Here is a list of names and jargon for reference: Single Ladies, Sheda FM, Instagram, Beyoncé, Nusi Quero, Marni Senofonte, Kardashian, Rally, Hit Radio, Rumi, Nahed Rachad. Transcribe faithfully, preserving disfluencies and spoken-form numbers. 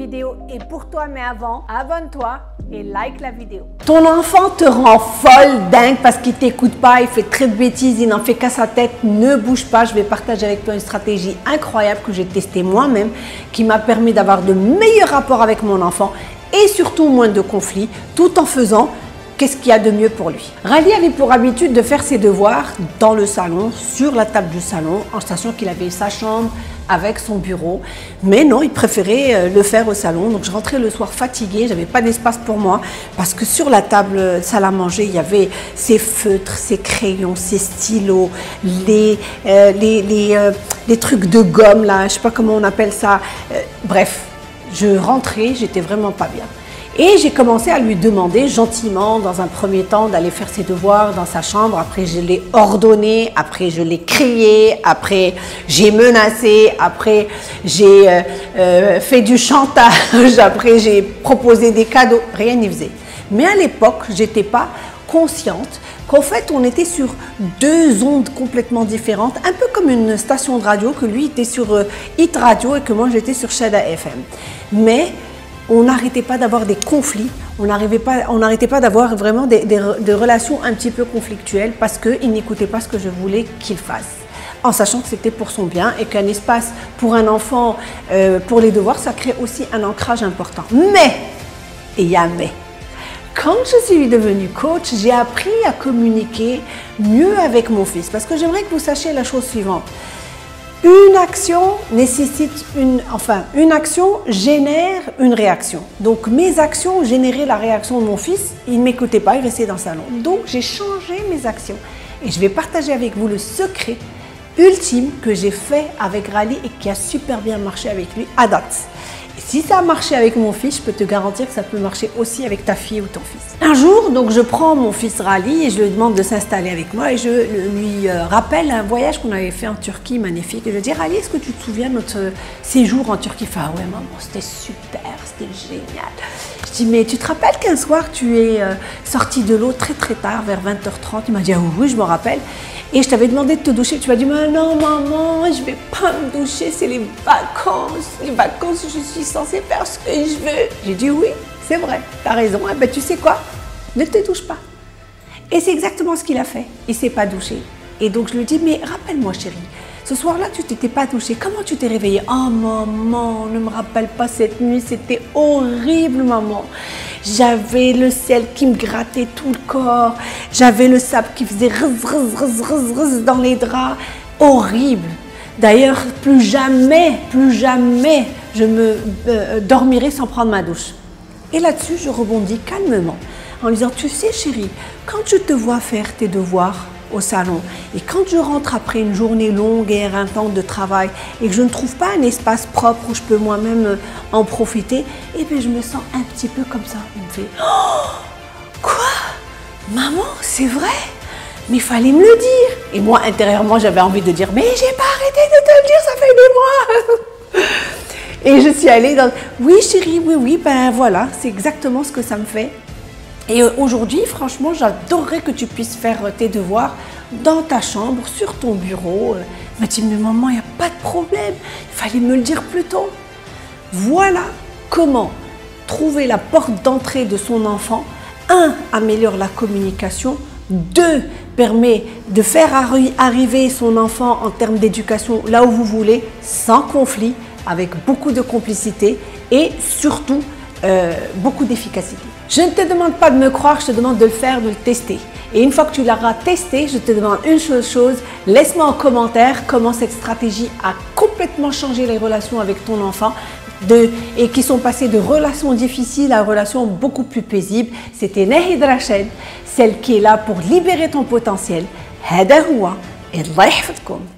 vidéo est pour toi, mais avant, abonne-toi et like la vidéo. Ton enfant te rend folle, dingue, parce qu'il ne t'écoute pas, il fait très de bêtises, il n'en fait qu'à sa tête, ne bouge pas. Je vais partager avec toi une stratégie incroyable que j'ai testée moi-même, qui m'a permis d'avoir de meilleurs rapports avec mon enfant et surtout moins de conflits, tout en faisant qu'est-ce qu'il y a de mieux pour lui. Rally avait pour habitude de faire ses devoirs dans le salon, sur la table du salon, en sachant qu'il avait sa chambre avec son bureau. Mais non, il préférait le faire au salon. Donc je rentrais le soir fatiguée, j'avais pas d'espace pour moi, parce que sur la table salle à manger, il y avait ses feutres, ses crayons, ses stylos, les, euh, les, les, euh, les trucs de gomme, là, je sais pas comment on appelle ça. Euh, bref, je rentrais, j'étais vraiment pas bien. Et j'ai commencé à lui demander gentiment, dans un premier temps, d'aller faire ses devoirs dans sa chambre. Après, je l'ai ordonné, après, je l'ai crié, après, j'ai menacé, après, j'ai euh, euh, fait du chantage, après, j'ai proposé des cadeaux. Rien n'y faisait. Mais à l'époque, je n'étais pas consciente qu'en fait, on était sur deux ondes complètement différentes, un peu comme une station de radio, que lui était sur euh, Hit Radio et que moi, j'étais sur Sheda F M. Mais on n'arrêtait pas d'avoir des conflits, on n'arrêtait pas, pas d'avoir vraiment des, des, des relations un petit peu conflictuelles parce qu'il n'écoutait pas ce que je voulais qu'il fasse, en sachant que c'était pour son bien et qu'un espace pour un enfant, euh, pour les devoirs, ça crée aussi un ancrage important. Mais, et il y a un mais, quand je suis devenue coach, j'ai appris à communiquer mieux avec mon fils, parce que j'aimerais que vous sachiez la chose suivante. Une action nécessite une, enfin, une action génère une réaction. Donc mes actions généraient la réaction de mon fils. Il ne m'écoutait pas, il restait dans le salon. Donc j'ai changé mes actions et je vais partager avec vous le secret ultime que j'ai fait avec Rally et qui a super bien marché avec lui à date. Et si ça a marché avec mon fils, je peux te garantir que ça peut marcher aussi avec ta fille ou ton fils. Un jour, donc, je prends mon fils Rally et je lui demande de s'installer avec moi et je lui rappelle un voyage qu'on avait fait en Turquie magnifique. Et je lui dis, Rally, est-ce que tu te souviens de notre séjour en Turquie? Il fait, ah ouais, maman, c'était super, c'était génial. Je dis, mais tu te rappelles qu'un soir, tu es euh, sorti de l'eau très très tard, vers vingt heures trente? Il m'a dit, ah oui, je me rappelle. Et je t'avais demandé de te doucher. Tu m'as dit, mais non, maman, je ne vais pas me doucher, c'est les vacances. Les vacances, je suis censée faire ce que je veux. J'ai dit, oui, c'est vrai, tu as raison. Eh ben, tu sais quoi? Ne te douche pas. Et c'est exactement ce qu'il a fait. Il ne s'est pas douché. Et donc, je lui dis, mais rappelle-moi, chérie. Ce soir-là, tu t'étais pas touchée. Comment tu t'es réveillée? Oh maman, ne me rappelle pas cette nuit, c'était horrible maman. J'avais le sel qui me grattait tout le corps. J'avais le sable qui faisait rz, rz, rz, rz, rz dans les draps. Horrible. D'ailleurs, plus jamais, plus jamais, je me euh, dormirai sans prendre ma douche. Et là-dessus, je rebondis calmement en lui disant, tu sais chérie, quand je te vois faire tes devoirs au salon et quand je rentre après une journée longue et éreintante de travail et que je ne trouve pas un espace propre où je peux moi-même en profiter, et bien je me sens un petit peu comme ça. Il me fait oh, quoi maman, c'est vrai, mais il fallait me le dire. Et moi intérieurement j'avais envie de dire mais j'ai pas arrêté de te le dire, ça fait des mois. Et je suis allée dans oui chérie, oui oui, ben voilà, c'est exactement ce que ça me fait. Et aujourd'hui, franchement, j'adorerais que tu puisses faire tes devoirs dans ta chambre, sur ton bureau. Il m'a dit, mais maman, il n'y a pas de problème, il fallait me le dire plus tôt. Voilà comment trouver la porte d'entrée de son enfant. Un, améliore la communication. Deux, permet de faire arri- arriver son enfant en termes d'éducation là où vous voulez, sans conflit, avec beaucoup de complicité et surtout euh, beaucoup d'efficacité. Je ne te demande pas de me croire, je te demande de le faire, de le tester. Et une fois que tu l'auras testé, je te demande une seule chose, laisse-moi en commentaire comment cette stratégie a complètement changé les relations avec ton enfant de, et qui sont passées de relations difficiles à relations beaucoup plus paisibles. C'était Nahed Rachad, celle qui est là pour libérer ton potentiel. Hada huwa, Allah yahfadkoum.